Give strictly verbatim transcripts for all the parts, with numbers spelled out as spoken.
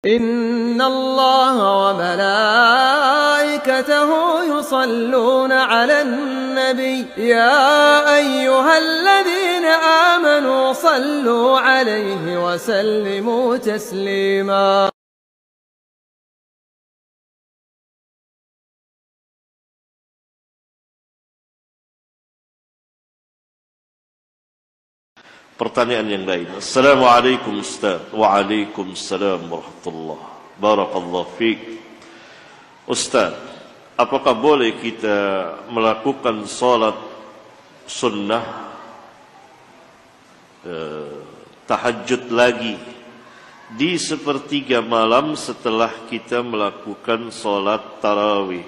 إن الله وملائكته يصلون على النبي يا أيها الذين آمنوا صلوا عليه وسلموا تسليما. Pertanyaan yang lain. Assalamualaikum Ustaz. Waalaikumsalam warahmatullahi barakallahu fiik. Ustaz, apakah boleh kita melakukan salat sunnah eh, tahajud lagi di sepertiga malam setelah kita melakukan salat tarawih?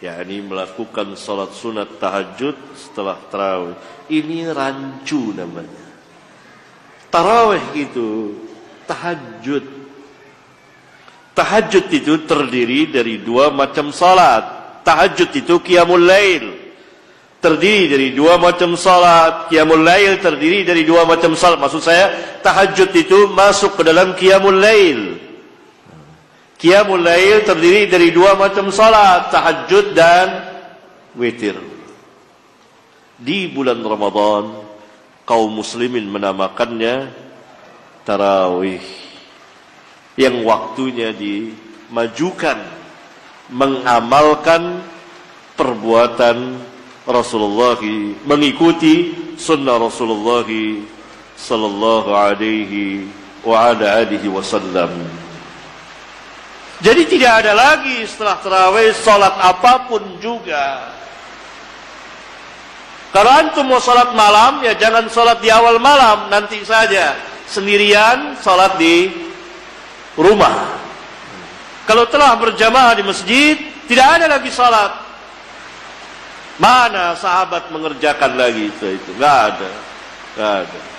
Yakni melakukan salat sunat tahajud setelah tarawih. Ini rancu namanya. Tarawih itu tahajud. Tahajud itu terdiri dari dua macam salat. Tahajud itu qiyamul lail. Terdiri dari dua macam salat. Qiyamul lail terdiri dari dua macam salat. Maksud saya, tahajud itu masuk ke dalam qiyamul lail. Qiyamul lail terdiri dari dua macam salat, tahajud dan witir. Di bulan Ramadan, kaum muslimin menamakannya tarawih, yang waktunya dimajukan, mengamalkan perbuatan Rasulullah, mengikuti sunnah Rasulullah sallallahu alaihi wa ala alihi wasallam. Jadi tidak ada lagi setelah tarawih salat apapun juga. Kalau antum mau sholat malam, ya jangan sholat di awal malam, nanti saja. Sendirian sholat di rumah. Kalau telah berjamaah di masjid, tidak ada lagi sholat. Mana sahabat mengerjakan lagi itu? Itu nggak ada, nggak ada.